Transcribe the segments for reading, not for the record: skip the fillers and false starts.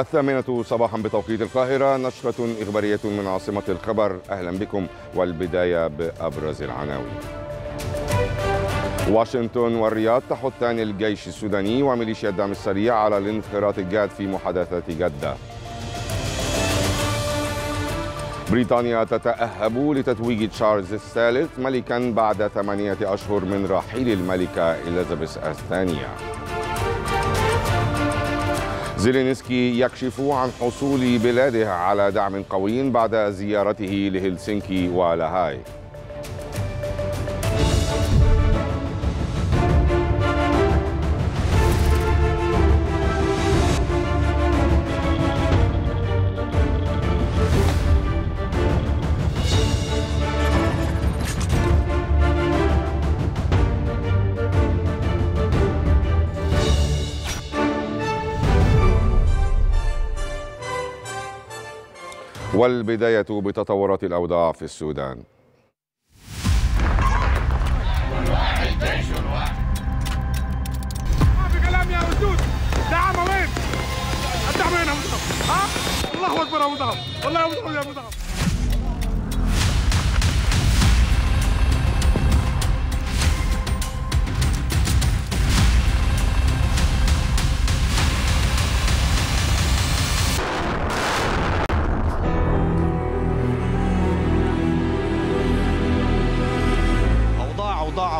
الثامنة صباحا بتوقيت القاهرة، نشرة إخبارية من عاصمة الخبر. أهلا بكم، والبداية بأبرز العناوين. واشنطن والرياض تحثان الجيش السوداني وميليشيا الدعم السريع على الانخراط الجاد في محادثات جدة. بريطانيا تتأهب لتتويج تشارلز الثالث ملكا بعد 8 أشهر من رحيل الملكة إليزابيث الثانية. زيلينسكي يكشف عن حصول بلاده على دعم قوي بعد زيارته لهلسنكي ولاهاي. والبداية بتطورات الأوضاع في السودان.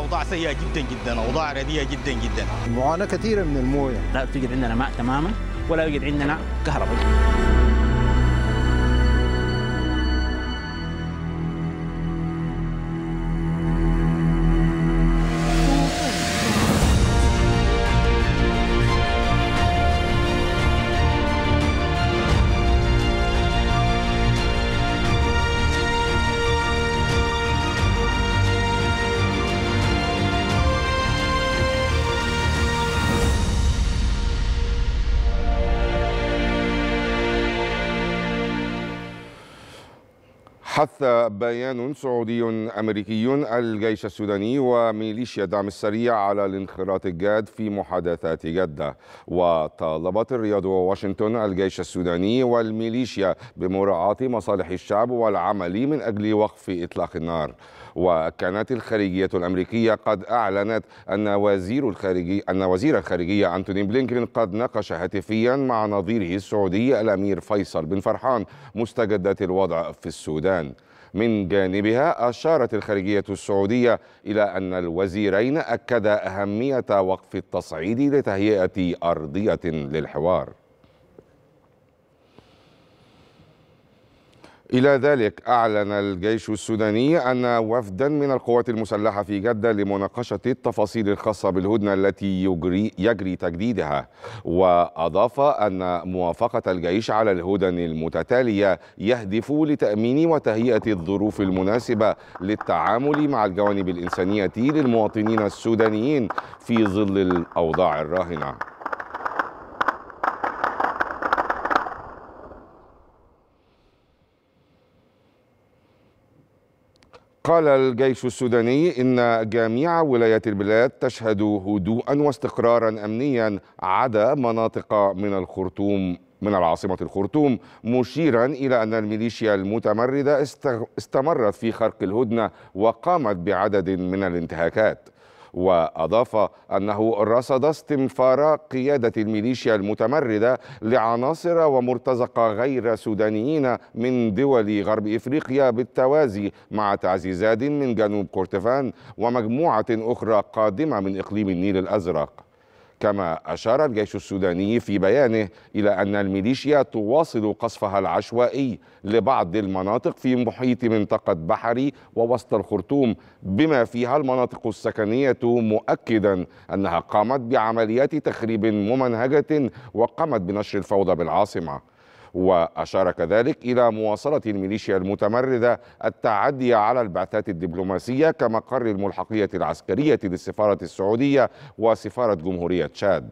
أوضاع سيئة جدا جدا، أوضاع رديئة جدا جدا، معاناة كثيرة من الموية، لا توجد عندنا ماء تماما ولا يوجد عندنا كهرباء. حث بيان سعودي أمريكي الجيش السوداني وميليشيا الدعم السريع على الانخراط الجاد في محادثات جدة، وطالبت الرياض وواشنطن الجيش السوداني والميليشيا بمراعاة مصالح الشعب والعمل من أجل وقف إطلاق النار. وكانت الخارجية الأمريكية قد أعلنت أن وزير الخارجية أنتوني بلينكن قد ناقش هاتفيا مع نظيره السعودي الأمير فيصل بن فرحان مستجدات الوضع في السودان. من جانبها أشارت الخارجية السعودية إلى أن الوزيرين أكدا أهمية وقف التصعيد لتهيئة أرضية للحوار. إلى ذلك أعلن الجيش السوداني أن وفدا من القوات المسلحة في جدة لمناقشة التفاصيل الخاصة بالهدنة التي يجري تجديدها، وأضاف أن موافقة الجيش على الهدن المتتالية يهدف لتأمين وتهيئة الظروف المناسبة للتعامل مع الجوانب الإنسانية للمواطنين السودانيين في ظل الأوضاع الراهنة. قال الجيش السوداني إن جميع ولايات البلاد تشهد هدوءا واستقرارا أمنيا عدا مناطق من العاصمة الخرطوم، مشيرا إلى أن الميليشيا المتمردة استمرت في خرق الهدنة وقامت بعدد من الانتهاكات. وأضاف أنه رصد استنفار قيادة الميليشيا المتمردة لعناصر ومرتزقة غير سودانيين من دول غرب إفريقيا بالتوازي، مع تعزيزات من جنوب كردفان ومجموعة أخرى قادمة من إقليم النيل الأزرق. كما أشار الجيش السوداني في بيانه إلى أن الميليشيا تواصل قصفها العشوائي لبعض المناطق في محيط منطقة بحري ووسط الخرطوم بما فيها المناطق السكنية، مؤكدا أنها قامت بعمليات تخريب ممنهجة وقامت بنشر الفوضى بالعاصمة. وأشار كذلك إلى مواصلة الميليشيا المتمردة التعدي على البعثات الدبلوماسية كمقر الملحقية العسكرية للسفارة السعودية وسفارة جمهورية تشاد.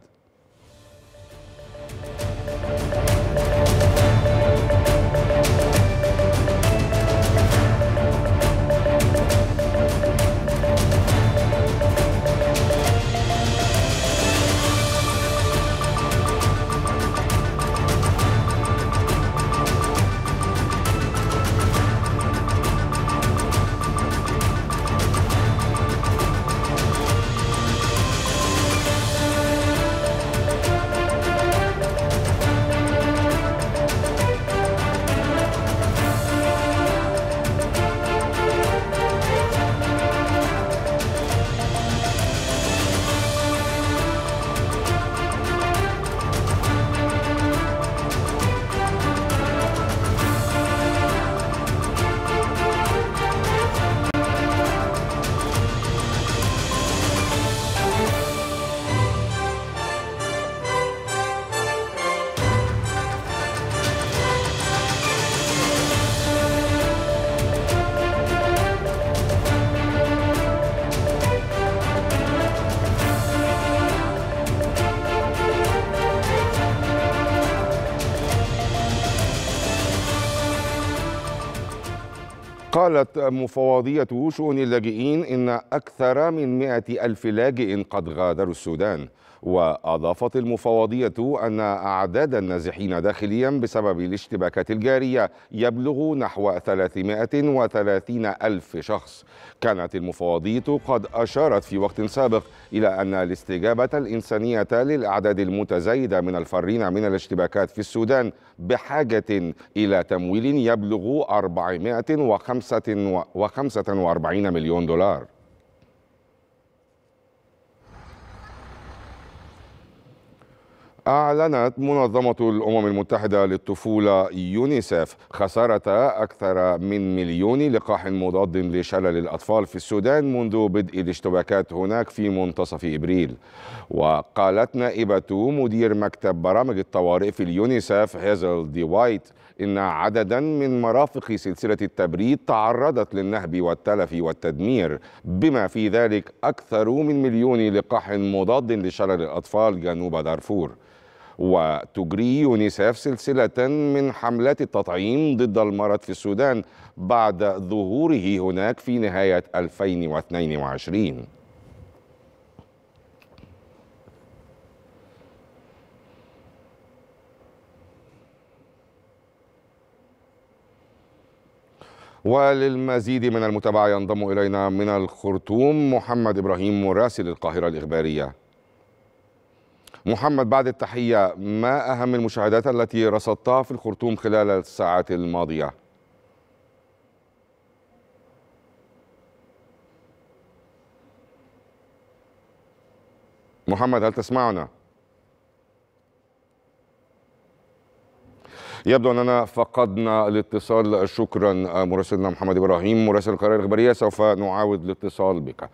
قالت مفوضية شؤون اللاجئين إن أكثر من 100,000 لاجئ قد غادروا السودان. وأضافت المفوضية أن أعداد النازحين داخليا بسبب الاشتباكات الجارية يبلغ نحو 330,000 شخص. كانت المفوضية قد أشارت في وقت سابق إلى أن الاستجابة الإنسانية للأعداد المتزايدة من الفارين من الاشتباكات في السودان بحاجة إلى تمويل يبلغ 445 مليون دولار. أعلنت منظمة الأمم المتحدة للطفولة يونيسف خسارة أكثر من 1,000,000 لقاح مضاد لشلل الأطفال في السودان منذ بدء الاشتباكات هناك في منتصف إبريل. وقالت نائبة مدير مكتب برامج الطوارئ في اليونيسف هيزل دي وايت إن عددا من مرافق سلسلة التبريد تعرضت للنهب والتلف والتدمير، بما في ذلك أكثر من 1,000,000 لقاح مضاد لشلل الأطفال جنوب دارفور. وتجري يونيسف سلسلة من حملات التطعيم ضد المرض في السودان بعد ظهوره هناك في نهاية 2022. وللمزيد من المتابعة ينضم إلينا من الخرطوم محمد إبراهيم مراسل القاهرة الإخبارية. محمد، بعد التحية، ما أهم المشاهدات التي رصدتها في الخرطوم خلال الساعات الماضية؟ محمد، هل تسمعنا؟ يبدو أننا فقدنا الاتصال. شكرا مراسلنا محمد إبراهيم مراسل القاهرة الإخبارية، سوف نعاود الاتصال بك.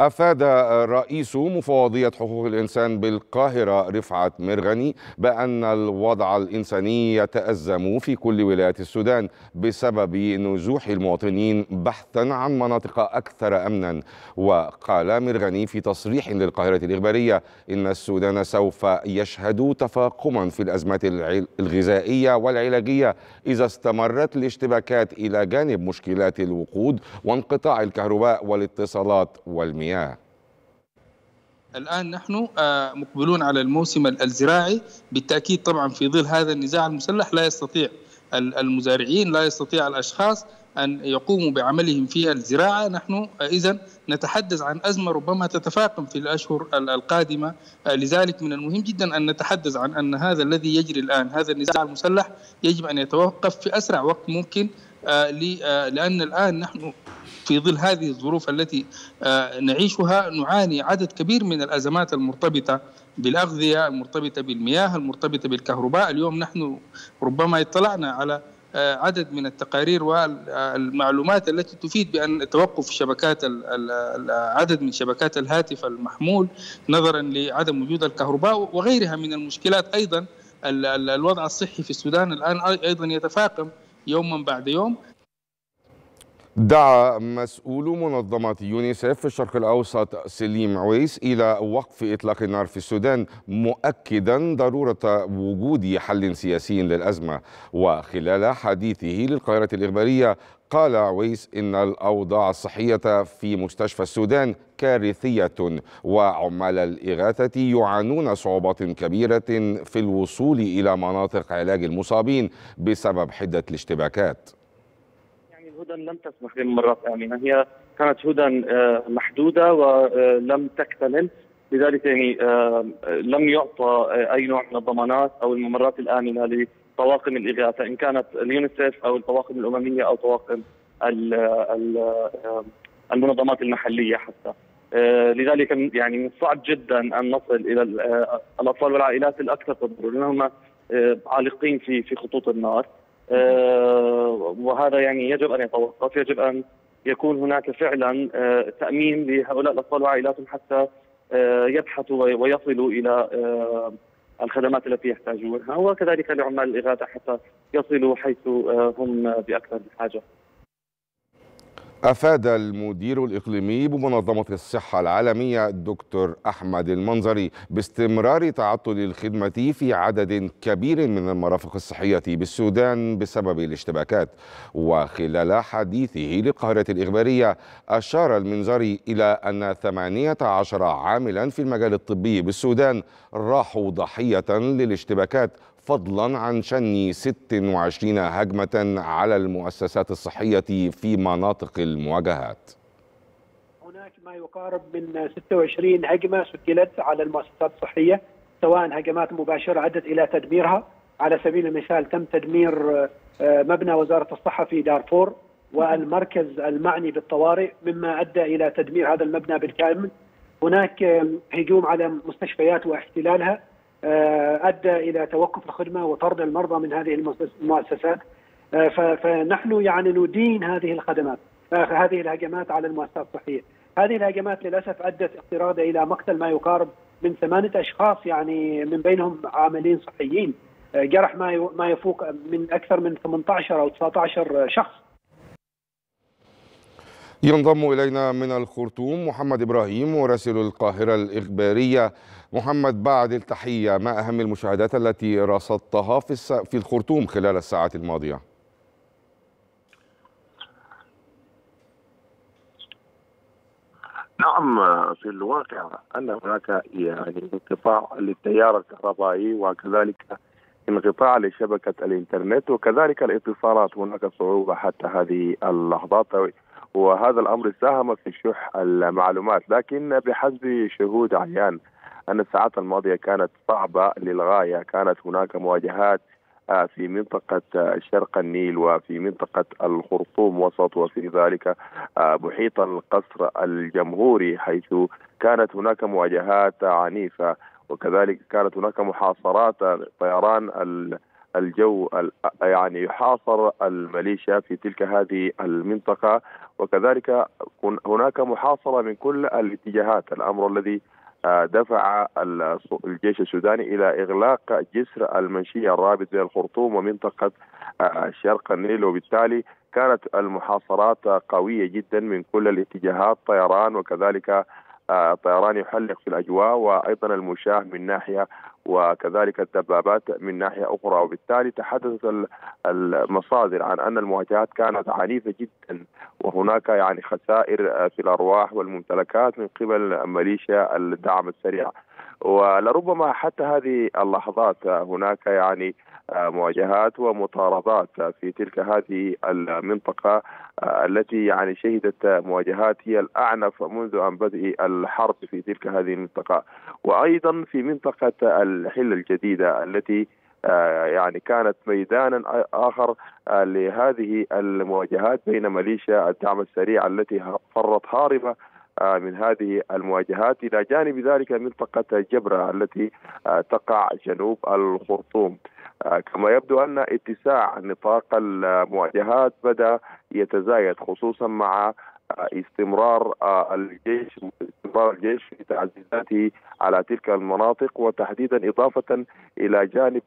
أفاد رئيس مفوضية حقوق الإنسان بالقاهرة رفعت ميرغني بأن الوضع الإنساني يتأزم في كل ولايات السودان بسبب نزوح المواطنين بحثا عن مناطق أكثر أمنا. وقال ميرغني في تصريح للقاهرة الإخبارية إن السودان سوف يشهد تفاقما في الأزمات الغذائية والعلاجية إذا استمرت الاشتباكات إلى جانب مشكلات الوقود وانقطاع الكهرباء والاتصالات والمياه. الآن نحن مقبلون على الموسم الزراعي، بالتأكيد طبعا في ظل هذا النزاع المسلح لا يستطيع المزارعين، لا يستطيع الأشخاص أن يقوموا بعملهم في الزراعة. نحن إذن نتحدث عن أزمة ربما تتفاقم في الأشهر القادمة، لذلك من المهم جدا أن نتحدث عن أن هذا الذي يجري الآن، هذا النزاع المسلح، يجب أن يتوقف في أسرع وقت ممكن، لأن الآن نحن في ظل هذه الظروف التي نعيشها نعاني عدد كبير من الأزمات المرتبطة بالأغذية، المرتبطة بالمياه، المرتبطة بالكهرباء. اليوم نحن ربما اطلعنا على عدد من التقارير والمعلومات التي تفيد بأن توقف شبكات عدد من شبكات الهاتف المحمول نظرا لعدم وجود الكهرباء وغيرها من المشكلات. أيضا الوضع الصحي في السودان الآن أيضا يتفاقم يوما بعد يوم. دعا مسؤول منظمة يونيسف في الشرق الأوسط سليم عويس إلى وقف إطلاق النار في السودان، مؤكدا ضرورة وجود حل سياسي للأزمة. وخلال حديثه للقاهرة الإخبارية قال عويس إن الأوضاع الصحية في مستشفى السودان كارثية، وعمال الإغاثة يعانون صعوبات كبيرة في الوصول إلى مناطق علاج المصابين بسبب حدة الاشتباكات. هدى لم تسمح بممرات آمنة، هي كانت هدى محدودة ولم تكتمل، لذلك لم يعطى أي نوع من الضمانات أو الممرات الآمنة لطواقم الإغاثة، إن كانت اليونيسف أو الطواقم الأممية أو طواقم المنظمات المحلية حتى. لذلك من الصعب جدا أن نصل إلى الأطفال والعائلات الأكثر تضرر، لأنهم عالقين في خطوط النار. وهذا يجب أن يتوقف، يجب أن يكون هناك فعلا تأمين لهؤلاء الأطفال وعائلاتهم حتى يبحثوا ويصلوا إلى الخدمات التي يحتاجونها، وكذلك لعمال الإغاثة حتى يصلوا حيث هم بأكثر الحاجة. أفاد المدير الإقليمي بمنظمة الصحة العالمية الدكتور أحمد المنزري باستمرار تعطل الخدمة في عدد كبير من المرافق الصحية بالسودان بسبب الاشتباكات. وخلال حديثه للقاهرة الإخبارية أشار المنزري إلى أن 18 عاملا في المجال الطبي بالسودان راحوا ضحية للاشتباكات، فضلا عن شن 26 هجمة على المؤسسات الصحية في مناطق المواجهات. هناك ما يقارب من 26 هجمة سجلت على المؤسسات الصحية، سواء هجمات مباشرة عدت إلى تدميرها. على سبيل المثال تم تدمير مبنى وزارة الصحة في دارفور والمركز المعني بالطوارئ، مما أدى إلى تدمير هذا المبنى بالكامل. هناك هجوم على مستشفيات واحتلالها أدى إلى توقف الخدمة وطرد المرضى من هذه المؤسسات. فنحن يعني ندين هذه الهجمات على المؤسسات الصحية. هذه الهجمات للأسف أدت اضطراد إلى مقتل ما يقارب من 8 أشخاص، يعني من بينهم عاملين صحيين، جرح ما يفوق من أكثر من 18 أو 19 شخص. ينضم إلينا من الخرطوم محمد إبراهيم مراسل القاهرة الإخبارية. محمد، بعد التحية، ما أهم المشاهدات التي رصدتها في الخرطوم خلال الساعات الماضية؟ نعم، في الواقع أن هناك يعني انقطاع للتيار الكهربائي، وكذلك انقطاع لشبكة الإنترنت، وكذلك الاتصالات. هناك صعوبة حتى هذه اللحظات، وهذا الأمر ساهم في شح المعلومات. لكن بحسب شهود عيان أن الساعات الماضية كانت صعبة للغاية. كانت هناك مواجهات في منطقة شرق النيل وفي منطقة الخرطوم وسط، وفي ذلك محيط القصر الجمهوري، حيث كانت هناك مواجهات عنيفة. وكذلك كانت هناك محاصرات، طيران الجو يعني يحاصر الميليشيا في تلك هذه المنطقة، وكذلك هناك محاصرة من كل الاتجاهات. الأمر الذي دفع الجيش السوداني إلى إغلاق جسر المنشية الرابط بين الخرطوم ومنطقة شرق النيل، وبالتالي كانت المحاصرات قوية جدا من كل الاتجاهات، طيران، وكذلك طيران يحلق في الأجواء، وأيضا المشاة من ناحية، وكذلك الدبابات من ناحية أخرى. وبالتالي تحدثت المصادر عن أن المواجهات كانت عنيفة جدا، وهناك يعني خسائر في الأرواح والممتلكات من قبل ميليشيا الدعم السريع. ولربما حتى هذه اللحظات هناك يعني مواجهات ومطاردات في تلك هذه المنطقة التي يعني شهدت مواجهات هي الأعنف منذ أن بدأ الحرب في تلك هذه المنطقة. وأيضا في منطقة الحلة الجديدة التي يعني كانت ميدانا آخر لهذه المواجهات بين ميليشيا الدعم السريع التي فرت هاربة من هذه المواجهات. إلى جانب ذلك منطقة جبرة التي تقع جنوب الخرطوم. كما يبدو أن اتساع نطاق المواجهات بدأ يتزايد، خصوصا مع استمرار الجيش في تعزيزاته على تلك المناطق، وتحديدا إضافة إلى جانب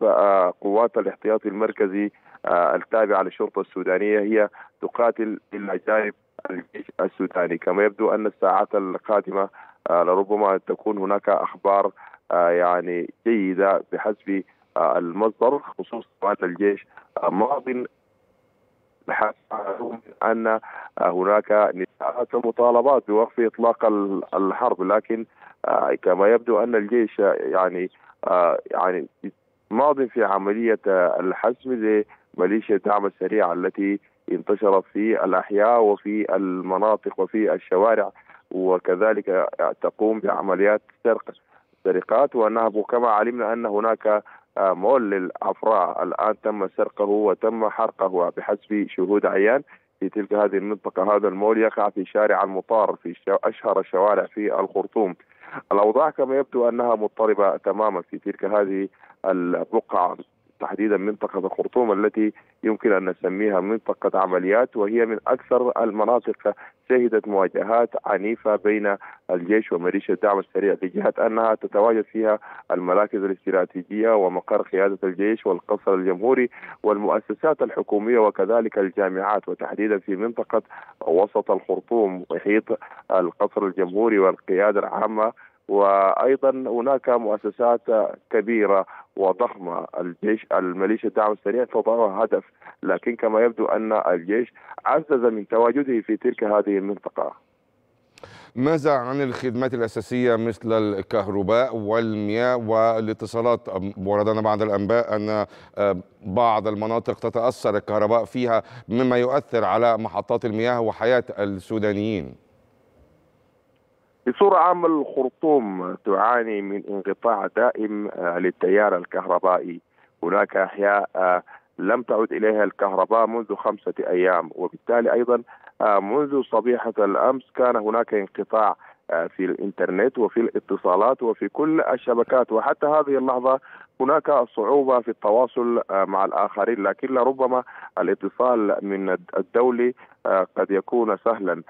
قوات الاحتياط المركزي التابعة للشرطة السودانية هي تقاتل إلى جانب الجيش السوداني. كما يبدو أن الساعات القادمة لربما تكون هناك أخبار يعني جيدة بحسب المصدر، خصوصا أن الجيش ماض بحث أن هناك نزاعات ومطالبات بوقف إطلاق الحرب. لكن كما يبدو أن الجيش يعني ماض في عملية الحسم لميليشيا الدعم السريع التي انتشرت في الأحياء وفي المناطق وفي الشوارع، وكذلك تقوم بعمليات سرقات ونهب. كما علمنا أن هناك مول للعفراء الآن تم سرقه وتم حرقه بحسب شهود عيان في تلك هذه المنطقة. هذا المول يقع في شارع المطار، في أشهر الشوارع في الخرطوم. الأوضاع كما يبدو أنها مضطربة تماما في تلك هذه البقعة، تحديدا منطقة الخرطوم التي يمكن أن نسميها منطقة عمليات، وهي من أكثر المناطق شهدت مواجهات عنيفة بين الجيش وميليشيا الدعم السريع، بجهة أنها تتواجد فيها المراكز الاستراتيجية ومقر قيادة الجيش والقصر الجمهوري والمؤسسات الحكومية وكذلك الجامعات، وتحديدا في منطقة وسط الخرطوم يحيط القصر الجمهوري والقيادة العامة، وأيضا هناك مؤسسات كبيرة وضخمة. الجيش الميليشيا الدعم السريع تضعها هدف، لكن كما يبدو أن الجيش عزز من تواجده في تلك هذه المنطقة. ماذا عن الخدمات الأساسية مثل الكهرباء والمياه والاتصالات؟ وردنا بعض الأنباء أن بعض المناطق تتأثر الكهرباء فيها مما يؤثر على محطات المياه وحياة السودانيين. بصورة عامة الخرطوم تعاني من انقطاع دائم للتيار الكهربائي. هناك أحياء لم تعد إليها الكهرباء منذ 5 أيام، وبالتالي أيضا منذ صبيحة الأمس كان هناك انقطاع في الإنترنت وفي الاتصالات وفي كل الشبكات، وحتى هذه اللحظة هناك صعوبة في التواصل مع الآخرين، لكن لربما الاتصال من الدولي قد يكون سهلا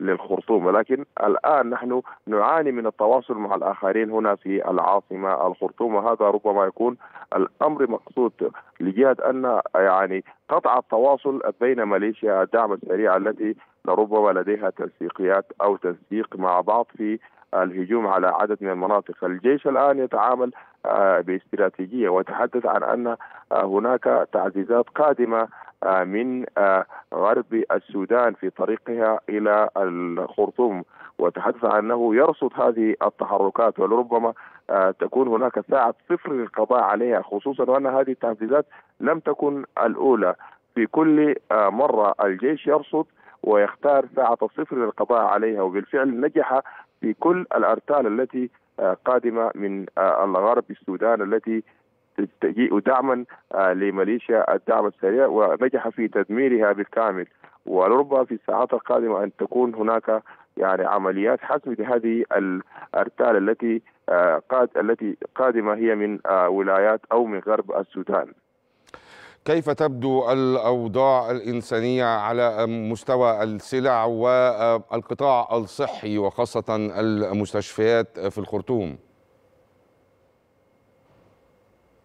للخرطوم، ولكن الآن نحن نعاني من التواصل مع الآخرين هنا في العاصمة الخرطوم، وهذا ربما يكون الأمر مقصود لجهة أن قطع التواصل بين ميليشيا الدعم السريع التي لربما لديها تنسيقيات أو تنسيق مع بعض في الهجوم على عدد من المناطق. الجيش الآن يتعامل باستراتيجية وتحدث عن أن هناك تعزيزات قادمة من غرب السودان في طريقها إلى الخرطوم، وتحدث عن أنه يرصد هذه التحركات ولربما تكون هناك ساعة صفر للقضاء عليها، خصوصا وأن هذه التعزيزات لم تكن الأولى. في كل مرة الجيش يرصد ويختار ساعة الصفر للقضاء عليها، وبالفعل نجح في كل الأرتال التي قادمة من الغرب السودان التي تجيء دعما لميليشيا الدعم السريع، ونجح في تدميرها بالكامل. ولربما في الساعات القادمة أن تكون هناك عمليات حسم لهذه الأرتال التي قادمة هي من ولايات أو من غرب السودان. كيف تبدو الأوضاع الإنسانية على مستوى السلع والقطاع الصحي وخاصة المستشفيات في الخرطوم؟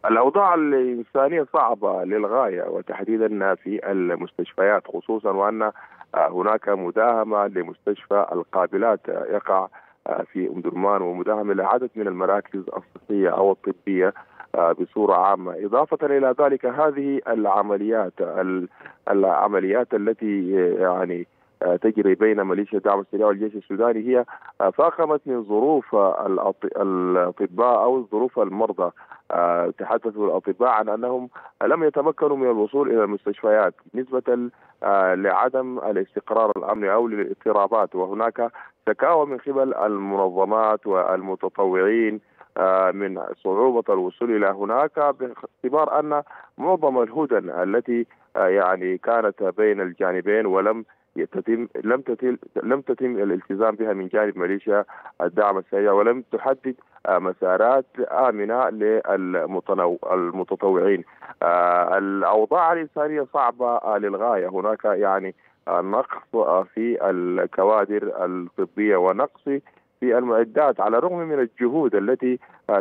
الأوضاع الإنسانية صعبة للغاية، وتحديدا في المستشفيات، خصوصا وأن هناك مداهمة لمستشفى القابلات يقع في أم درمان، ومداهمة لعدد من المراكز الصحية أو الطبية بصورة عامة. إضافة إلى ذلك هذه العمليات التي تجري بين ميليشيا الدعم السريع والجيش السوداني هي فاقمت من ظروف الأطباء أو ظروف المرضى. تحدثوا الأطباء عن أنهم لم يتمكنوا من الوصول إلى المستشفيات نسبة لعدم الاستقرار الأمني أو للاضطرابات، وهناك شكاوى من قبل المنظمات والمتطوعين من صعوبة الوصول إلى هناك، باعتبار أن معظم الهدن التي كانت بين الجانبين لم تتم الالتزام بها من جانب ميليشيا الدعم السريع، ولم تحدد مسارات آمنة للمتطوعين. الأوضاع الإنسانية صعبة للغاية، هناك نقص في الكوادر الطبية ونقص في المعدات، على الرغم من الجهود التي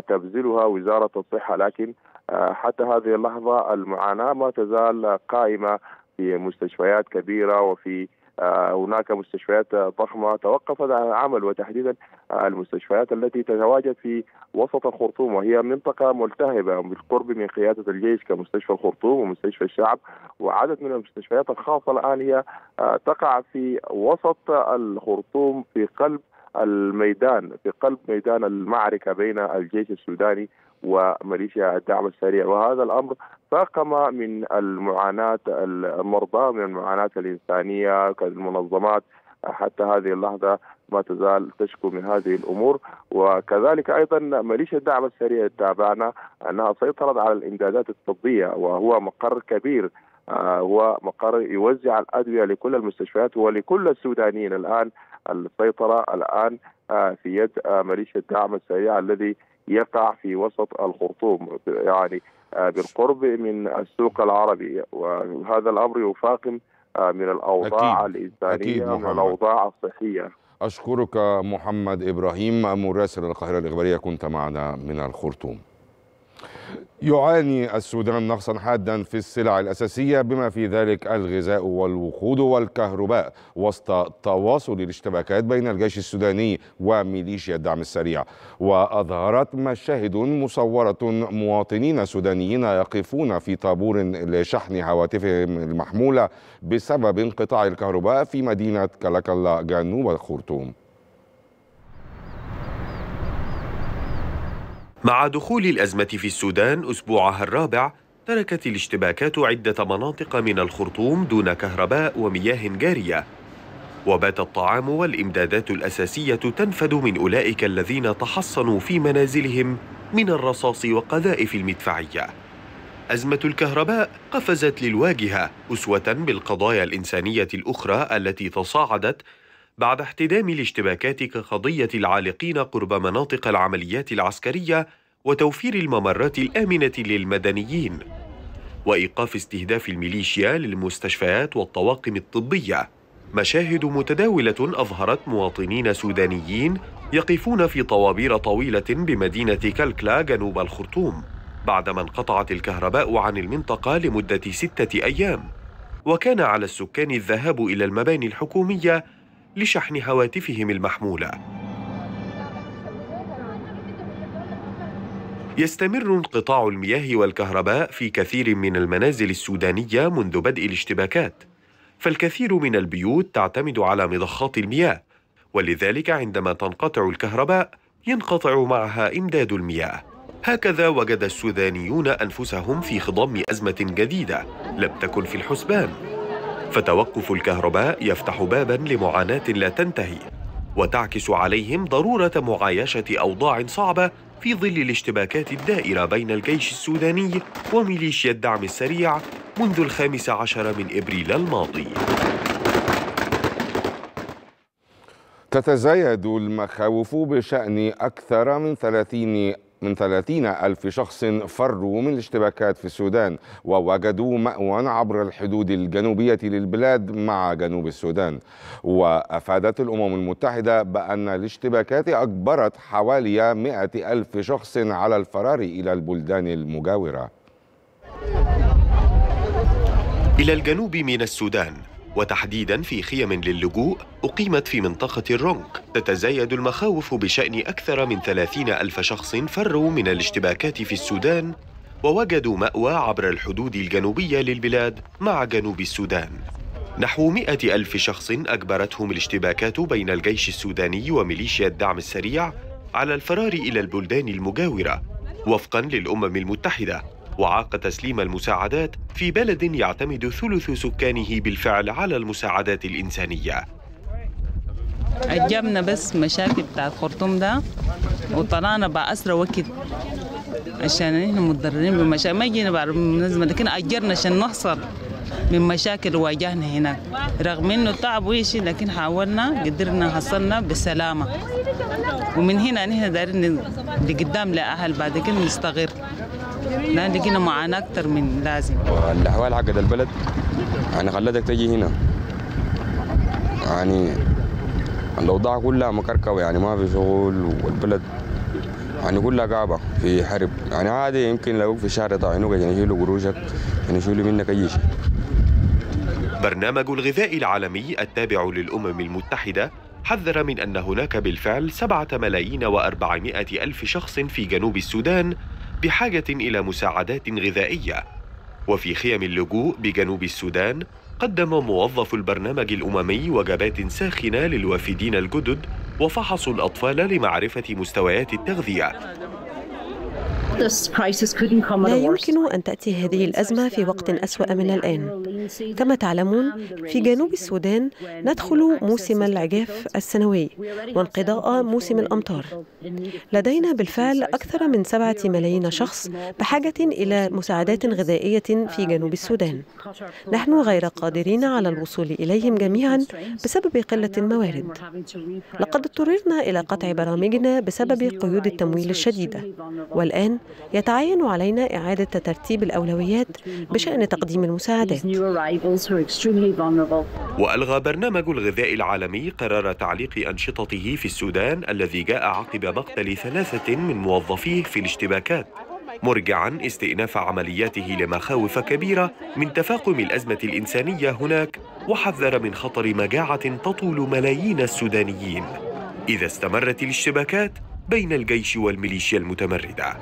تبذلها وزارة الصحة، لكن حتى هذه اللحظة المعاناة ما تزال قائمة في مستشفيات كبيرة، وفي هناك مستشفيات ضخمة توقفت عن العمل، وتحديدا المستشفيات التي تتواجد في وسط الخرطوم، وهي منطقة ملتهبة بالقرب من قيادة الجيش كمستشفى الخرطوم ومستشفى الشعب، وعدد من المستشفيات الخاصة الآن هي تقع في وسط الخرطوم في قلب الميدان، في قلب ميدان المعركة بين الجيش السوداني وميليشيا الدعم السريع، وهذا الأمر فاقم من المعاناة المرضى، من المعاناة الإنسانية. المنظمات حتى هذه اللحظة ما تزال تشكو من هذه الأمور، وكذلك أيضا ميليشيا الدعم السريع تابعنا أنها سيطرت على الإمدادات الطبية، وهو مقر كبير، هو مقر يوزع الأدوية لكل المستشفيات ولكل السودانيين. الآن السيطرة الآن في يد ميليشيا الدعم السريع الذي يقع في وسط الخرطوم. بالقرب من السوق العربي، وهذا الأمر يفاقم من الأوضاع الإنسانية ومن الأوضاع الصحية. أشكرك محمد إبراهيم مراسل القاهرة الإخبارية، كنت معنا من الخرطوم. يعاني السودان نقصا حادا في السلع الأساسية بما في ذلك الغذاء والوقود والكهرباء، وسط تواصل الاشتباكات بين الجيش السوداني وميليشيا الدعم السريع. وأظهرت مشاهد مصورة مواطنين سودانيين يقفون في طابور لشحن هواتفهم المحمولة بسبب انقطاع الكهرباء في مدينة كلاكلا جنوب الخرطوم. مع دخول الأزمة في السودان أسبوعها الرابع، تركت الاشتباكات عدة مناطق من الخرطوم دون كهرباء ومياه جارية، وبات الطعام والإمدادات الأساسية تنفد من أولئك الذين تحصنوا في منازلهم من الرصاص وقذائف المدفعية. أزمة الكهرباء قفزت للواجهة، أسوة بالقضايا الإنسانية الأخرى التي تصاعدت بعد احتدام الاشتباكات كقضية العالقين قرب مناطق العمليات العسكرية وتوفير الممرات الآمنة للمدنيين وإيقاف استهداف الميليشيا للمستشفيات والطواقم الطبية. مشاهد متداولة أظهرت مواطنين سودانيين يقفون في طوابير طويلة بمدينة كلاكلا جنوب الخرطوم بعدما انقطعت الكهرباء عن المنطقة لمدة 6 أيام، وكان على السكان الذهاب إلى المباني الحكومية لشحن هواتفهم المحمولة. يستمر انقطاع المياه والكهرباء في كثير من المنازل السودانية منذ بدء الاشتباكات، فالكثير من البيوت تعتمد على مضخات المياه، ولذلك عندما تنقطع الكهرباء ينقطع معها إمداد المياه. هكذا وجد السودانيون أنفسهم في خضم أزمة جديدة لم تكن في الحسبان، فتوقف الكهرباء يفتح باباً لمعاناة لا تنتهي، وتعكس عليهم ضرورة معايشة أوضاع صعبة في ظل الاشتباكات الدائرة بين الجيش السوداني وميليشيا الدعم السريع منذ 15 إبريل الماضي. تتزايد المخاوف بشأن أكثر من 30 ألف شخص فروا من الاشتباكات في السودان ووجدوا مأوى عبر الحدود الجنوبية للبلاد مع جنوب السودان. وأفادت الأمم المتحدة بأن الاشتباكات أجبرت حوالي 100 ألف شخص على الفرار إلى البلدان المجاورة. إلى الجنوب من السودان، وتحديدا في خيم للجوء أقيمت في منطقة الرونك. تتزايد المخاوف بشأن أكثر من 30 ألف شخص فروا من الاشتباكات في السودان ووجدوا مأوى عبر الحدود الجنوبية للبلاد مع جنوب السودان. نحو 100 ألف شخص أجبرتهم الاشتباكات بين الجيش السوداني وميليشيا الدعم السريع على الفرار إلى البلدان المجاورة وفقا للأمم المتحدة، وعاق تسليم المساعدات في بلد يعتمد ثلث سكانه بالفعل على المساعدات الإنسانية. عجبنا بس مشاكل بتاع الخرطوم ده وطلعنا بأسرى وقت عشان احنا متضررين بمشاكل، ما يجينا بعد منظمة، لكن أجرنا عشان نحصل من مشاكل واجهنا هناك رغم انه تعب وشي، لكن حاولنا قدرنا حصلنا بسلامة، ومن هنا نحن دايرين لقدام لأهل بعد كده نستغر، لا لقينا معانا أكثر من لازم. الأحوال حق البلد يعني خلتك تجي هنا، يعني الأوضاع كلها مكركبة، يعني ما في شغل والبلد يعني كلها قاعبة في حرب، يعني عادي يمكن لو في الشارع طاعنوك يعني يشيلوا قروشك يعني يشيلوا منك أي شيء. برنامج الغذاء العالمي التابع للأمم المتحدة حذر من أن هناك بالفعل 7,400,000 شخص في جنوب السودان بحاجة إلى مساعدات غذائية. وفي خيم اللجوء بجنوب السودان قدم موظف البرنامج الأممي وجبات ساخنة للوافدين الجدد وفحصوا الأطفال لمعرفة مستويات التغذية. لا يمكن أن تأتي هذه الأزمة في وقت أسوأ من الآن. كما تعلمون في جنوب السودان ندخل موسم العجاف السنوي وانقضاء موسم الأمطار. لدينا بالفعل أكثر من 7 ملايين شخص بحاجة إلى مساعدات غذائية في جنوب السودان. نحن غير قادرين على الوصول إليهم جميعا بسبب قلة الموارد. لقد اضطررنا إلى قطع برامجنا بسبب قيود التمويل الشديدة، والآن يتعين علينا إعادة ترتيب الأولويات بشأن تقديم المساعدات. وألغى برنامج الغذاء العالمي قرار تعليق أنشطته في السودان الذي جاء عقب مقتل 3 من موظفيه في الاشتباكات، مرجعا استئناف عملياته لمخاوف كبيرة من تفاقم الأزمة الإنسانية هناك، وحذر من خطر مجاعة تطول ملايين السودانيين إذا استمرت الاشتباكات بين الجيش والميليشيا المتمردة.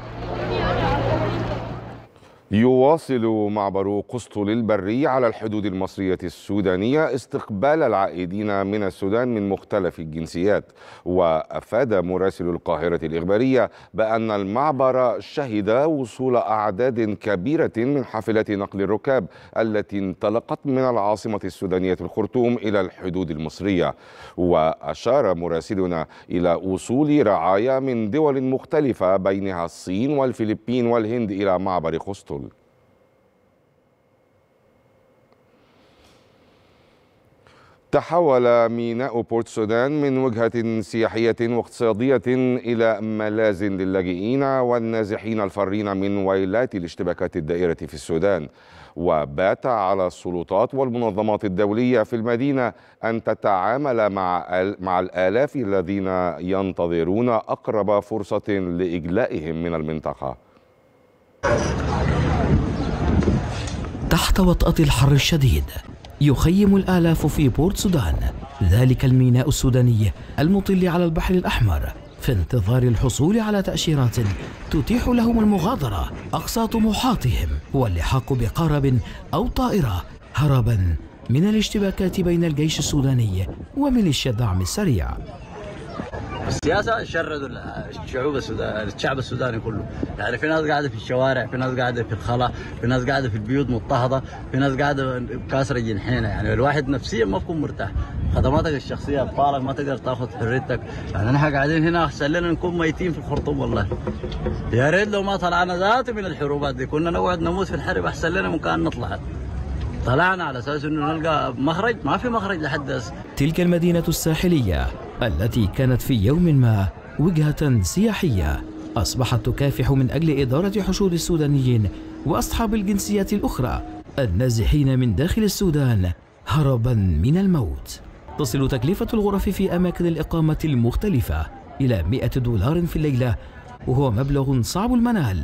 يواصل معبر قسطل البري على الحدود المصرية السودانية استقبال العائدين من السودان من مختلف الجنسيات، وأفاد مراسل القاهرة الإخبارية بأن المعبر شهد وصول أعداد كبيرة من حافلات نقل الركاب التي انطلقت من العاصمة السودانية الخرطوم إلى الحدود المصرية. وأشار مراسلنا إلى وصول رعايا من دول مختلفة بينها الصين والفلبين والهند إلى معبر قسطل. تحول ميناء بورت سودان من وجهة سياحية واقتصادية إلى ملاذ للاجئين والنازحين الفارين من ويلات الاشتباكات الدائرة في السودان، وبات على السلطات والمنظمات الدولية في المدينة أن تتعامل مع الآلاف الذين ينتظرون أقرب فرصة لإجلائهم من المنطقة. تحت وطأة الحر الشديد يخيم الآلاف في بورت سودان، ذلك الميناء السوداني المطل على البحر الأحمر، في انتظار الحصول على تأشيرات تتيح لهم المغادرة أقصى طموحاتهم واللحاق بقارب أو طائرة هربا من الاشتباكات بين الجيش السوداني وميليشيا الدعم السريع. السياسة شردوا الشعب السوداني كله، يعني في ناس قاعدة في الشوارع، في ناس قاعدة في الخلا، في ناس قاعدة في البيوت مضطهدة، في ناس قاعدة كاسرة جنحينا، يعني الواحد نفسيا ما بكون مرتاح، خدماتك الشخصية بطالك، ما تقدر تاخذ حريتك، يعني نحن قاعدين هنا أحسن لنا نكون ميتين في الخرطوم والله. يا ريت لو ما طلعنا ذاته من الحروبات دي، كنا نقعد نموت في الحرب أحسن لنا من كان نطلع. طلعنا على أساس إنه نلقى مخرج، ما في مخرج لحد هسه. تلك المدينة الساحلية التي كانت في يوم ما وجهة سياحية أصبحت تكافح من أجل إدارة حشود السودانيين وأصحاب الجنسيات الأخرى النازحين من داخل السودان هربا من الموت. تصل تكلفة الغرف في أماكن الإقامة المختلفة إلى $100 في الليلة، وهو مبلغ صعب المنال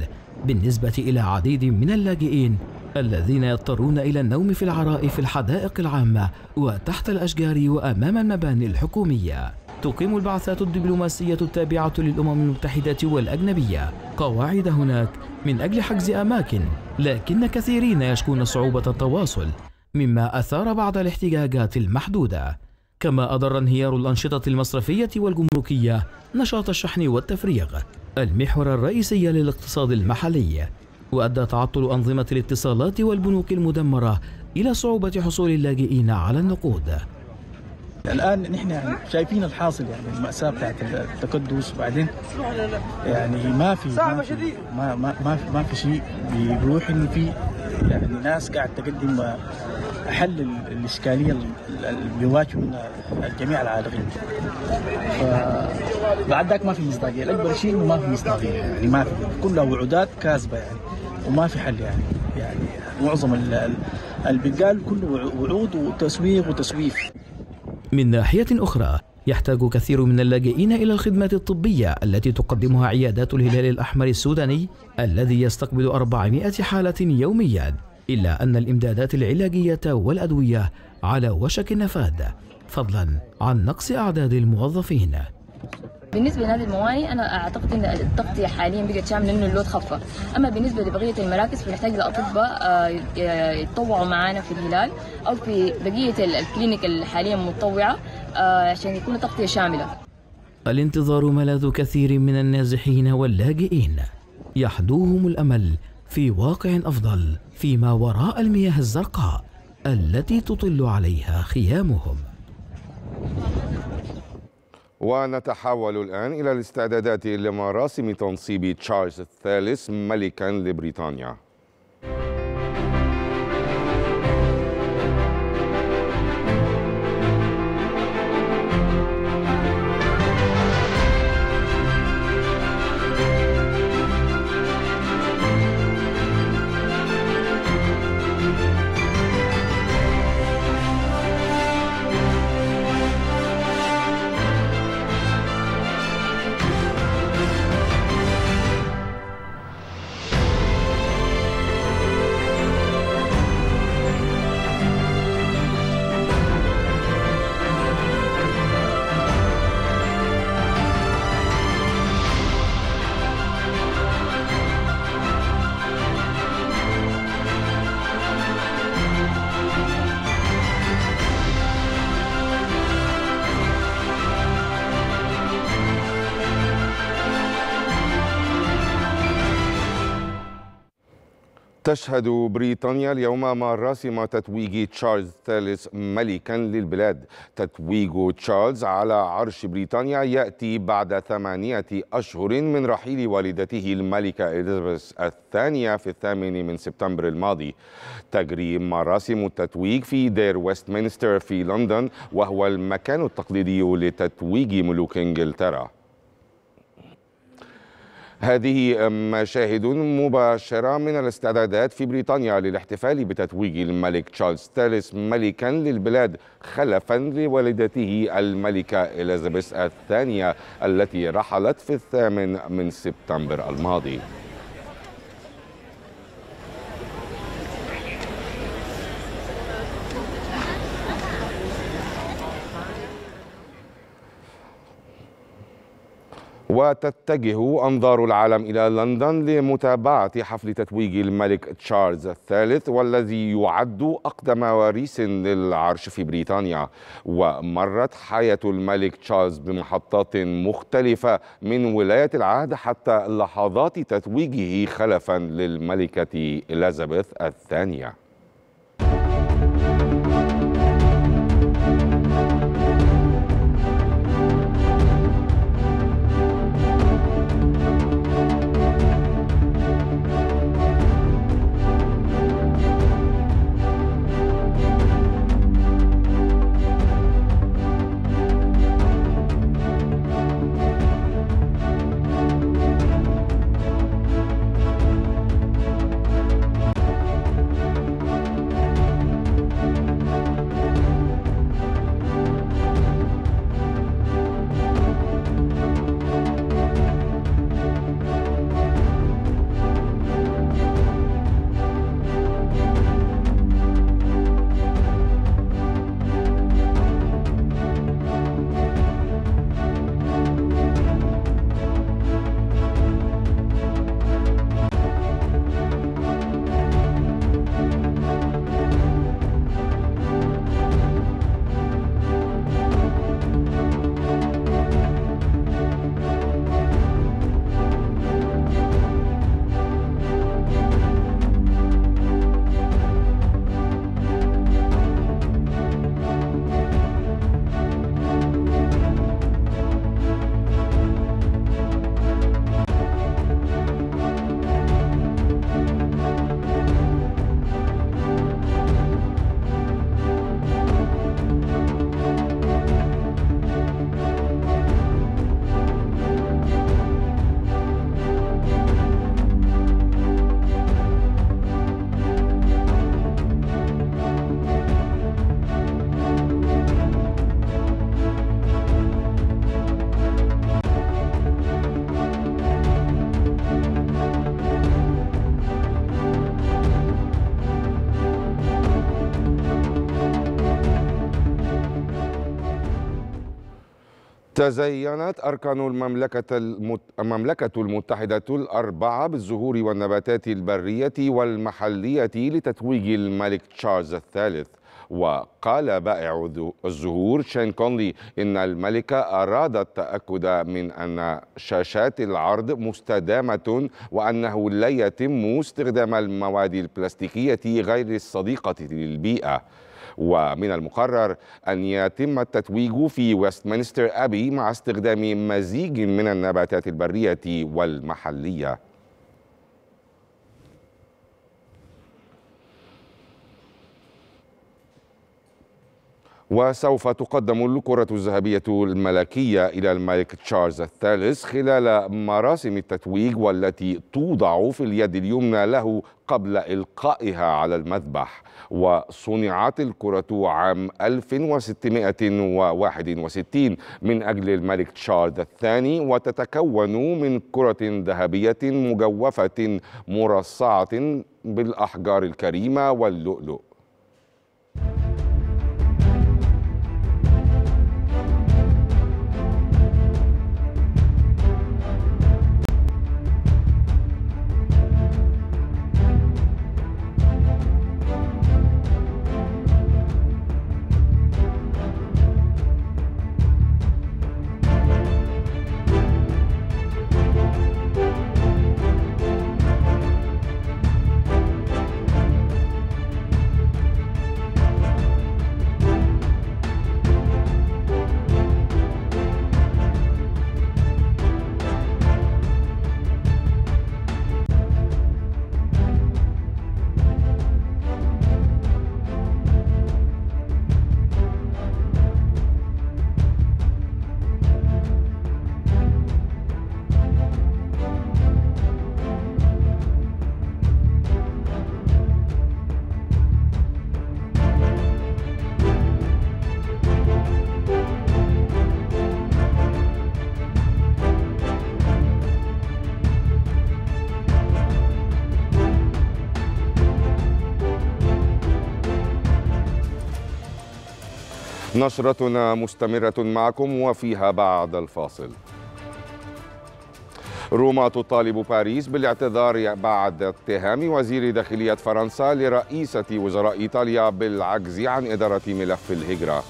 بالنسبة إلى عديد من اللاجئين الذين يضطرون إلى النوم في العراء في الحدائق العامة وتحت الأشجار وأمام المباني الحكومية. تقيم البعثات الدبلوماسية التابعة للأمم المتحدة والأجنبية قواعد هناك من أجل حجز أماكن، لكن كثيرين يشكون صعوبة التواصل مما أثار بعض الاحتجاجات المحدودة. كما أضر انهيار الأنشطة المصرفية والجمركية نشاط الشحن والتفريغ المحور الرئيسي للاقتصاد المحلي، وأدى تعطل أنظمة الاتصالات والبنوك المدمرة إلى صعوبة حصول اللاجئين على النقود. الآن نحن يعني شايفين الحاصل، يعني المأساة بتاعت التكدس، وبعدين يعني ما في شيء بيروح إنه في يعني ناس قاعد تقدم حل الإشكالية اللي بيواجهنا الجميع العالمين. بعد ذاك ما في مصداقية، الأكبر شيء إنه ما في مصداقية، يعني ما في، كلها وعودات كاذبة يعني وما في حل، يعني معظم اللي بيتقال كله وعود وتسويق وتسويف. من ناحية أخرى يحتاج كثير من اللاجئين إلى الخدمات الطبية التي تقدمها عيادات الهلال الأحمر السوداني الذي يستقبل 400 حالة يوميا، إلا أن الإمدادات العلاجية والأدوية على وشك النفاذ فضلا عن نقص أعداد الموظفين. بالنسبه لهذه الموانئ انا اعتقد ان التغطيه حاليا بقت شامله انه اللود خفى، اما بالنسبه لبقيه المراكز فنحتاج لاطباء يتطوعوا معانا في الهلال او في بقيه الكلينيك اللي حاليا متطوعه عشان يكون تغطيه شامله. الانتظار ملاذ كثير من النازحين واللاجئين، يحدوهم الامل في واقع افضل فيما وراء المياه الزرقاء التي تطل عليها خيامهم. ونتحول الآن إلى الاستعدادات لمراسم تنصيب تشارلز الثالث ملكاً لبريطانيا. تشهد بريطانيا اليوم مراسم تتويج تشارلز الثالث ملكا للبلاد. تتويج تشارلز على عرش بريطانيا يأتي بعد 8 أشهر من رحيل والدته الملكة إليزابيث الثانية في 8 سبتمبر الماضي. تجري مراسم التتويج في دير وستمنستر في لندن، وهو المكان التقليدي لتتويج ملوك إنجلترا. هذه مشاهد مباشرة من الاستعدادات في بريطانيا للاحتفال بتتويج الملك تشارلز الثالث ملكا للبلاد خلفا لوالدته الملكة إليزابيث الثانية التي رحلت في 8 سبتمبر الماضي. وتتجه أنظار العالم إلى لندن لمتابعة حفل تتويج الملك تشارلز الثالث، والذي يعد أقدم وارث للعرش في بريطانيا. ومرت حياة الملك تشارلز بمحطات مختلفة من ولاية العهد حتى لحظات تتويجه خلفا للملكة إليزابيث الثانية. تزينت أركان المملكة المتحدة الأربعة بالزهور والنباتات البرية والمحلية لتتويج الملك تشارلز الثالث. وقال بائع الزهور شين كونلي إن الملكة أرادت التأكد من أن شاشات العرض مستدامة، وأنه لا يتم استخدام المواد البلاستيكية غير الصديقة للبيئة. ومن المقرر أن يتم التتويج في وستمنستر أبي مع استخدام مزيج من النباتات البرية والمحلية. وسوف تقدم الكرة الذهبية الملكية إلى الملك تشارلز الثالث خلال مراسم التتويج، والتي توضع في اليد اليمنى له قبل إلقائها على المذبح. وصنعت الكرة عام 1661 من أجل الملك تشارلز الثاني، وتتكون من كرة ذهبية مجوفة مرصعة بالأحجار الكريمة واللؤلؤ. نشرتنا مستمرة معكم وفيها بعد الفاصل. روما تطالب باريس بالاعتذار بعد اتهام وزير داخلية فرنسا لرئيسة وزراء إيطاليا بالعجز عن إدارة ملف الهجرة.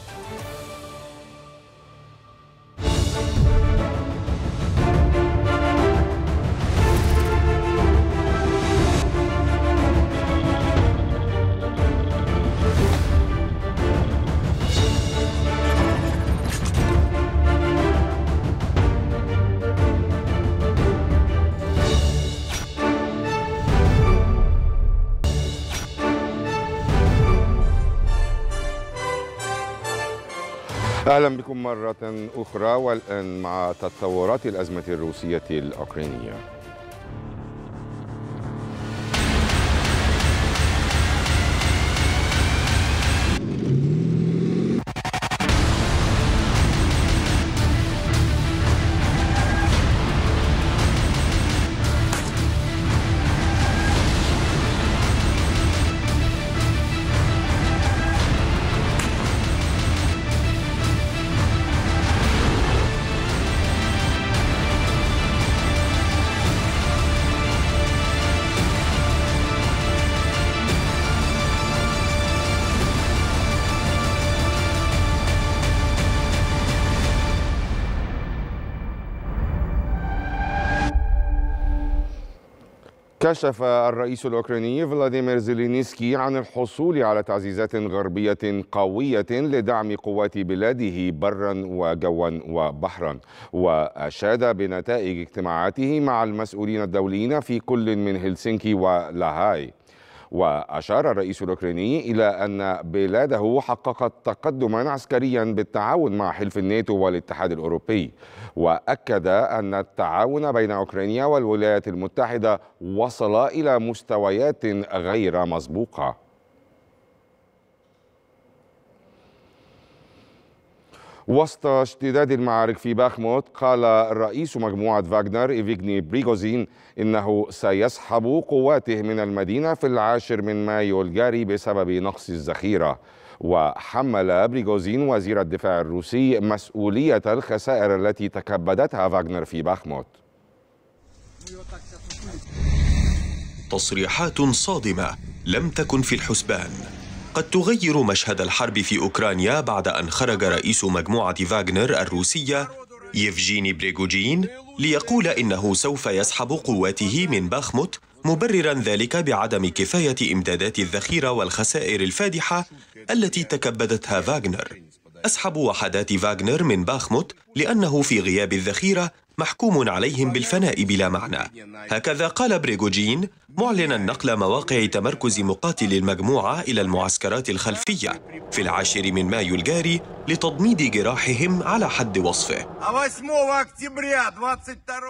أهلا بكم مرة أخرى، والآن مع تطورات الأزمة الروسية الأوكرانية. كشف الرئيس الأوكراني فلاديمير زيلينسكي عن الحصول على تعزيزات غربية قوية لدعم قوات بلاده برا وجوا وبحرا، وأشاد بنتائج اجتماعاته مع المسؤولين الدوليين في كل من هلسنكي ولاهاي. وأشار الرئيس الأوكراني إلى أن بلاده حققت تقدما عسكريا بالتعاون مع حلف الناتو والاتحاد الأوروبي، وأكد أن التعاون بين أوكرانيا والولايات المتحدة وصل إلى مستويات غير مسبوقة. وسط اشتداد المعارك في باخموت، قال رئيس مجموعة فاغنر يفغيني بريغوجين إنه سيسحب قواته من المدينة في 10 مايو الجاري بسبب نقص الذخيرة. وحمل بريغوجين وزير الدفاع الروسي مسؤولية الخسائر التي تكبدتها فاغنر في باخموت. تصريحات صادمة لم تكن في الحسبان قد تغير مشهد الحرب في أوكرانيا بعد أن خرج رئيس مجموعة فاغنر الروسية يفغيني بريغوجين ليقول إنه سوف يسحب قواته من باخموت، مبرراً ذلك بعدم كفاية إمدادات الذخيرة والخسائر الفادحة التي تكبدتها فاغنر. أسحب وحدات فاغنر من باخموت لأنه في غياب الذخيرة محكوم عليهم بالفناء بلا معنى، هكذا قال بريغوجين معلنا نقل مواقع تمركز مقاتل المجموعة إلى المعسكرات الخلفية في 10 مايو الجاري لتضميد جراحهم على حد وصفه.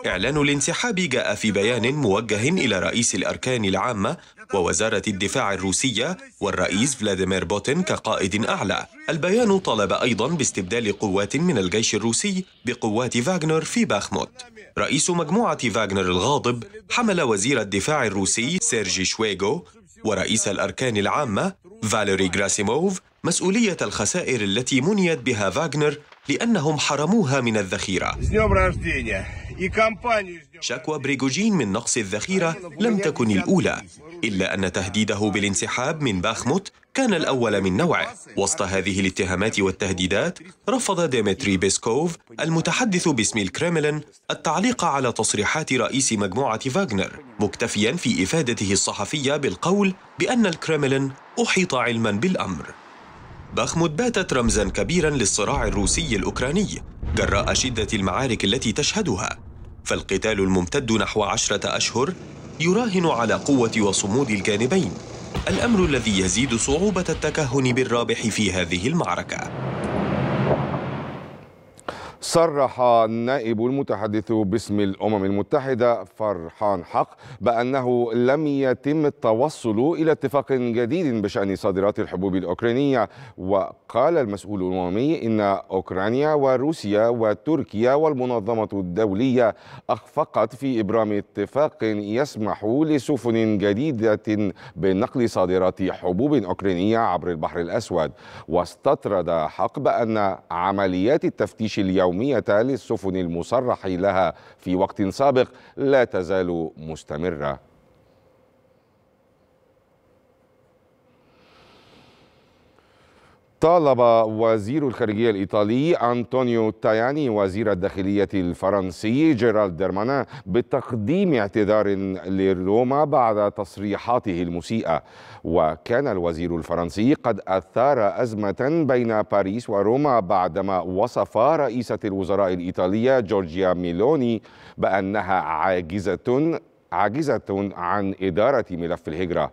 إعلان الانسحاب جاء في بيان موجه إلى رئيس الأركان العامة ووزارة الدفاع الروسية والرئيس فلاديمير بوتين كقائد أعلى. البيان طلب أيضا باستبدال قوات من الجيش الروسي بقوات فاغنر في باخموت. رئيس مجموعة فاغنر الغاضب حمل وزير الدفاع الروسي سيرجي شويغو ورئيس الأركان العامة فاليري جراسموف مسؤولية الخسائر التي منيت بها فاغنر لأنهم حرموها من الذخيرة. شكوى بريغوجين من نقص الذخيرة لم تكن الأولى، إلا أن تهديده بالانسحاب من باخموت كان الأول من نوعه. وسط هذه الاتهامات والتهديدات، رفض ديمتري بيسكوف المتحدث باسم الكرملين التعليق على تصريحات رئيس مجموعة فاغنر، مكتفيا في إفادته الصحفية بالقول بأن الكرملين أحيط علما بالأمر. باخموت باتت رمزا كبيرا للصراع الروسي الأوكراني جراء شدة المعارك التي تشهدها، فالقتال الممتد نحو 10 أشهر يراهن على قوة وصمود الجانبين، الأمر الذي يزيد صعوبة التكهن بالرابح في هذه المعركة. صرح النائب المتحدث باسم الأمم المتحدة فرحان حق بأنه لم يتم التوصل إلى اتفاق جديد بشأن صادرات الحبوب الأوكرانية، وقال المسؤول الأممي إن أوكرانيا وروسيا وتركيا والمنظمة الدولية أخفقت في إبرام اتفاق يسمح لسفن جديدة بنقل صادرات حبوب أوكرانية عبر البحر الأسود. واستطرد حق بأن عمليات التفتيش اليومية للسفن المصرح لها في وقت سابق لا تزال مستمرة. طالب وزير الخارجية الإيطالي أنطونيو تاياني وزير الداخلية الفرنسي جيرالد درمانان بتقديم اعتذار لروما بعد تصريحاته المسيئة. وكان الوزير الفرنسي قد أثار أزمة بين باريس وروما بعدما وصف رئيسة الوزراء الإيطالية جورجيا ميلوني بأنها عاجزة عن إدارة ملف الهجرة.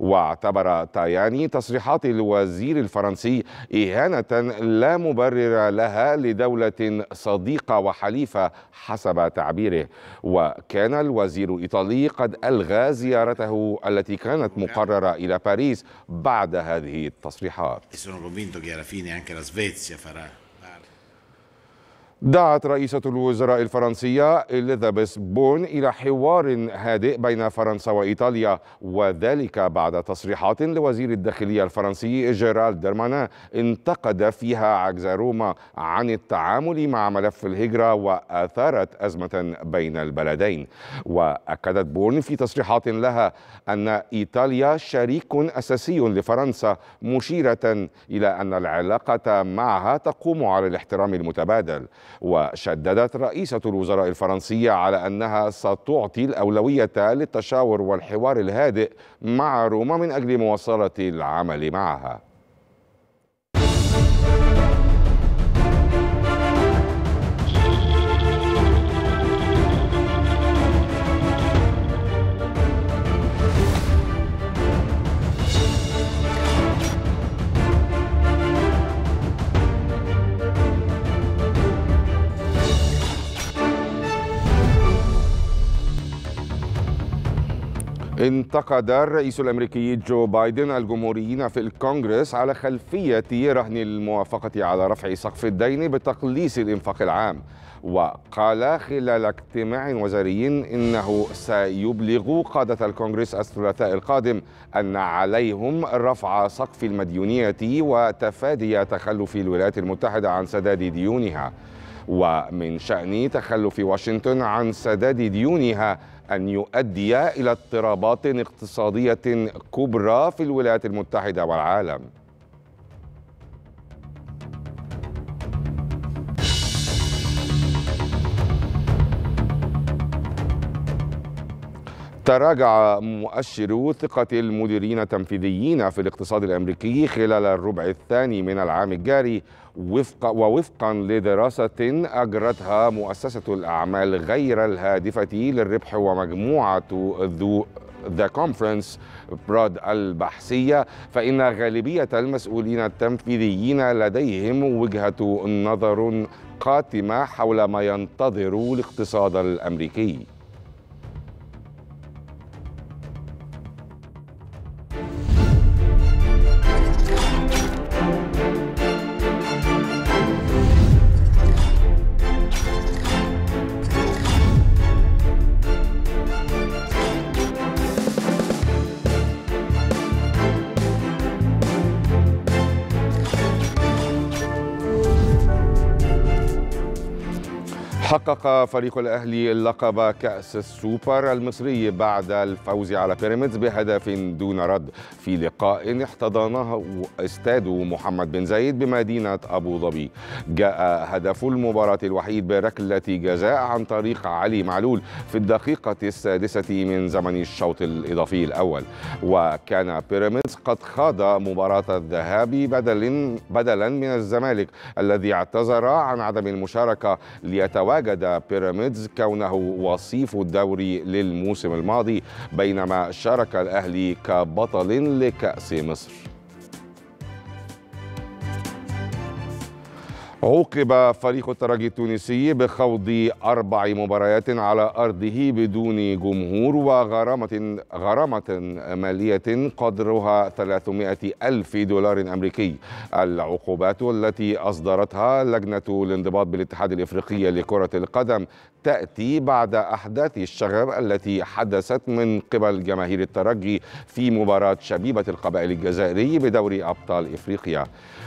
واعتبر تاياني تصريحات الوزير الفرنسي إهانة لا مبرر لها لدولة صديقة وحليفة حسب تعبيره. وكان الوزير الإيطالي قد ألغى زيارته التي كانت مقررة إلى باريس بعد هذه التصريحات. دعت رئيسة الوزراء الفرنسية إليزابيث بون إلى حوار هادئ بين فرنسا وإيطاليا، وذلك بعد تصريحات لوزير الداخلية الفرنسي جيرالد درمانان انتقد فيها عجز روما عن التعامل مع ملف الهجرة وأثارت أزمة بين البلدين. وأكدت بون في تصريحات لها أن إيطاليا شريك أساسي لفرنسا، مشيرة إلى أن العلاقة معها تقوم على الاحترام المتبادل. وشددت رئيسة الوزراء الفرنسية على أنها ستعطي الأولوية للتشاور والحوار الهادئ مع روما من أجل مواصلة العمل معها. انتقد الرئيس الأمريكي جو بايدن الجمهوريين في الكونغرس على خلفية رهن الموافقة على رفع سقف الدين بتقليص الإنفاق العام. وقال خلال اجتماع وزاري إنه سيبلغ قادة الكونغرس الثلاثاء القادم أن عليهم رفع سقف المديونية وتفادي تخلف الولايات المتحدة عن سداد ديونها. ومن شأن تخلف واشنطن عن سداد ديونها أن يؤدي إلى اضطرابات اقتصادية كبرى في الولايات المتحدة والعالم. تراجع مؤشر ثقة المديرين التنفيذيين في الاقتصاد الأمريكي خلال الربع الثاني من العام الجاري، ووفقا لدراسة أجرتها مؤسسة الأعمال غير الهادفة للربح ومجموعة ذا كونفرنس براد البحثية، فإن غالبية المسؤولين التنفيذيين لديهم وجهة نظر قاتمة حول ما ينتظر الاقتصاد الأمريكي. حقق فريق الأهلي اللقب كأس السوبر المصري بعد الفوز على بيراميدز بهدف دون رد في لقاء احتضنه استاد محمد بن زايد بمدينة أبو ظبي. جاء هدف المباراة الوحيد بركلة جزاء عن طريق علي معلول في الدقيقة السادسة من زمن الشوط الإضافي الأول. وكان بيراميدز قد خاض مباراة الذهاب بدلا من الزمالك الذي اعتذر عن عدم المشاركة. ليتواجد بيراميدز كونه وصيف الدوري للموسم الماضي، بينما شارك الأهلي كبطل لكأس مصر. عوقب فريق الترجي التونسي بخوض 4 مباريات على أرضه بدون جمهور وغرامة مالية قدرها $300,000 أمريكي. العقوبات التي أصدرتها لجنة الانضباط بالاتحاد الإفريقي لكرة القدم تأتي بعد أحداث الشغب التي حدثت من قبل جماهير الترجي في مباراة شبيبة القبائل الجزائري بدوري أبطال إفريقيا.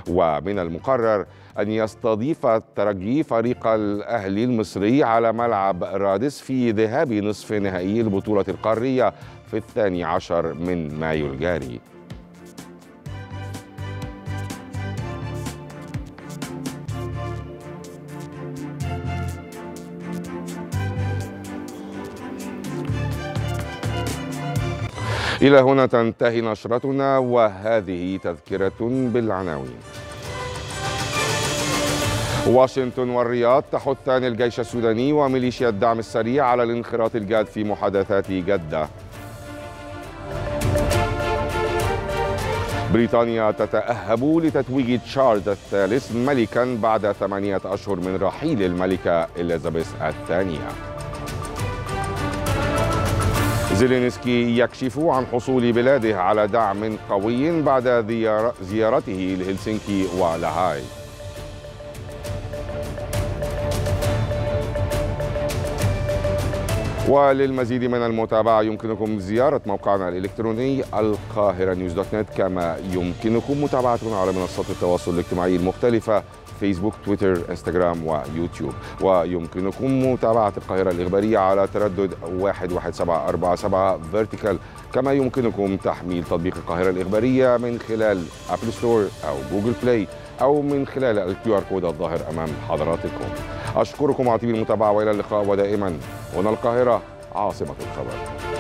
ومن المقرر أن يستضيف الترجي فريق الأهلي المصري على ملعب رادس في ذهاب نصف نهائي البطولة القارية في 12 من مايو الجاري. إلى هنا تنتهي نشرتنا، وهذه تذكرة بالعناوين. واشنطن والرياض تحثان الجيش السوداني وميليشيا الدعم السريع على الانخراط الجاد في محادثات جدة. بريطانيا تتأهب لتتويج تشارلز الثالث ملكا بعد 8 أشهر من رحيل الملكة إليزابيث الثانية. زيلينسكي يكشف عن حصول بلاده على دعم قوي بعد زيارته لهلسنكي ولاهاي. وللمزيد من المتابعة يمكنكم زيارة موقعنا الإلكتروني القاهرة news.net، كما يمكنكم متابعتنا على منصات التواصل الاجتماعي المختلفة: فيسبوك، تويتر، انستغرام ويوتيوب. ويمكنكم متابعة القاهرة الإخبارية على تردد 11747 فيرتيكال، كما يمكنكم تحميل تطبيق القاهرة الإخبارية من خلال أبل ستور أو جوجل بلاي، أو من خلال الQR كود الظاهر أمام حضراتكم. أشكركم على طيب المتابعة، وإلى اللقاء، ودائما هنا القاهرة عاصمة الخبر.